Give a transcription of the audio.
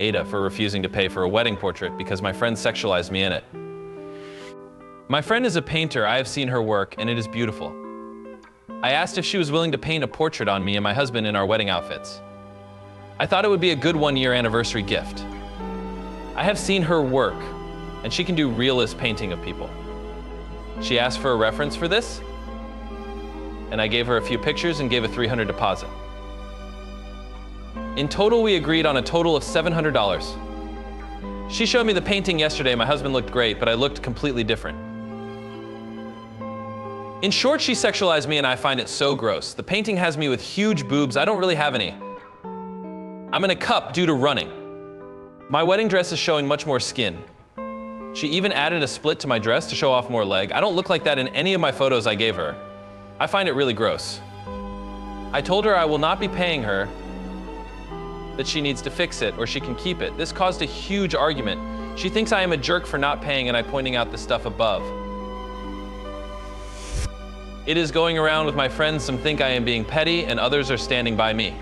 Ada for refusing to pay for a wedding portrait because my friend sexualized me in it. My friend is a painter. I have seen her work and it is beautiful. I asked if she was willing to paint a portrait on me and my husband in our wedding outfits. I thought it would be a good one-year anniversary gift. I have seen her work, and she can do realist painting of people. She asked for a reference for this, and I gave her a few pictures and gave a $300 deposit. In total, we agreed on a total of $700. She showed me the painting yesterday. My husband looked great, but I looked completely different. In short, she sexualized me and I find it so gross. The painting has me with huge boobs. I don't really have any. I'm in a cup due to running. My wedding dress is showing much more skin. She even added a split to my dress to show off more leg. I don't look like that in any of my photos I gave her. I find it really gross. I told her I will not be paying her, that she needs to fix it or she can keep it. This caused a huge argument. She thinks I am a jerk for not paying and I'm pointing out the stuff above. It is going around with my friends. Some think I am being petty and others are standing by me.